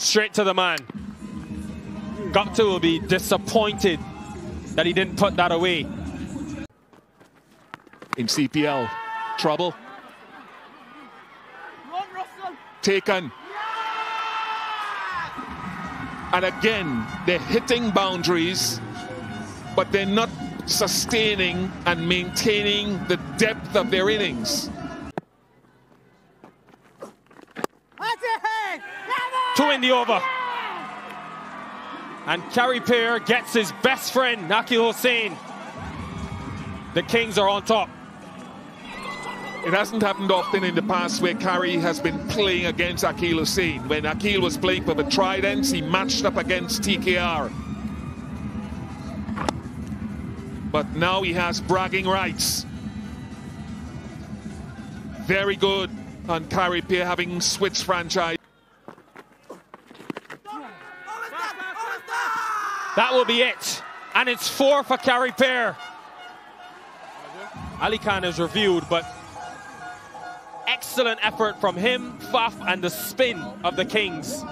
straight to the man. Gupta will be disappointed that he didn't put that away. In CPL, trouble. Taken. And again, they're hitting boundaries, but they're not sustaining and maintaining the depth of their innings. 2 in the over. And Khary Pierre gets his best friend, Akil Hussain. The Kings are on top. It hasn't happened often in the past where Khary has been playing against Akil Hussain. When Akil was playing for the Tridents, he matched up against TKR. But now he has bragging rights. Very good on Khary Pierre having switched franchise. That will be it. And it's 4 for Khary Pierre. Ali Khan is reviewed, but excellent effort from him, Faf, and the spin of the Kings.